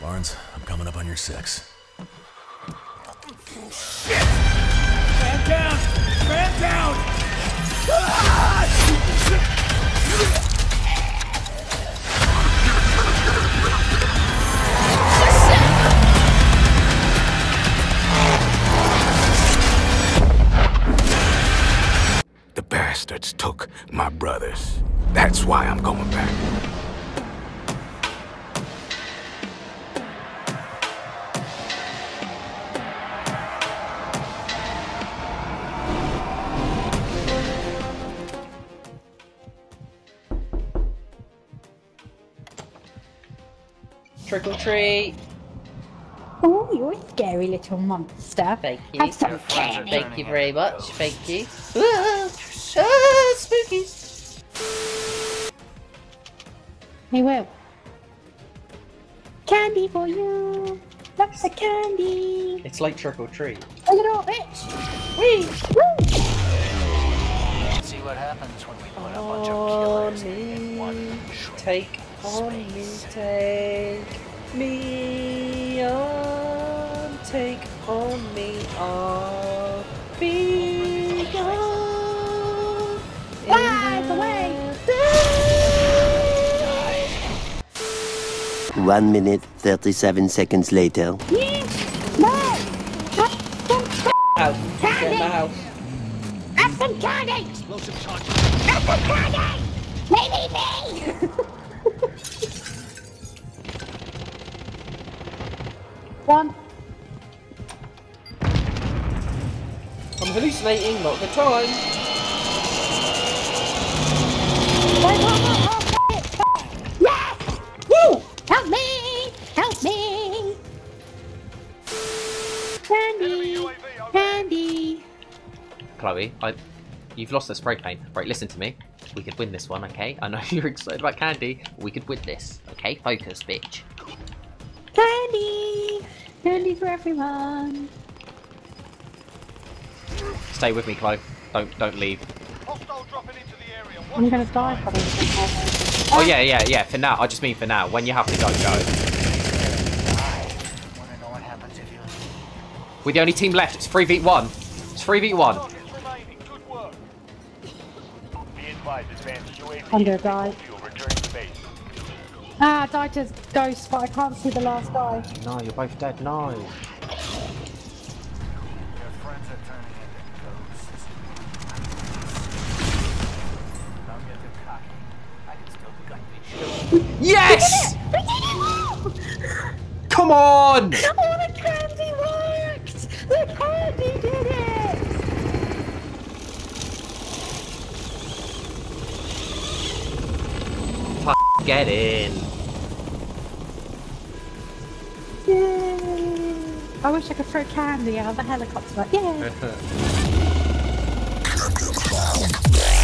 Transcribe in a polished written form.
Barnes, I'm coming up on your six. Shit! Man down! Man down! Ah! The bastards took my brothers. That's why I'm going back. Trick or treat. Oh, you're a scary little monster. Thank you. Have some candy. Thank you very much. Thank you. Ah, spooky. Hey, Will. Candy for you. Lots of candy. It's like trick or treat. A little bitch. Wee. Woo. See what happens when we put a bunch of killers in one short take. On me, take me on, take on me on, be gone. Lies away! 1 minute, 37 seconds later. Out! Have some candy! Maybe me! 1. I'm hallucinating, not the time. Yes! Woo! Help me! Help me! Candy! Candy! Chloe, you've lost the spray cane. Right, listen to me. We could win this one, okay? I know you're excited about candy. We could win this, okay? Focus, bitch. Candy! Candy for everyone! Stay with me, Chloe. Don't leave. Hostile dropping into the area. I'm gonna die probably. Oh yeah, for now. I just mean for now. When you have to go, go. Wanna know what happens if you... We're the only team left. It's 3v1. It's 3v1. I'm gonna die. Ah, I died to ghost, but I can't see the last guy. No, you're both dead. No. Your friends are turning into ghosts. Don't get too cocky. I can still be like this. Yes! We did it! Come on! Oh, the candy worked! The candy did it! Get in. Yay. I wish I could throw candy out of a helicopter. Yeah.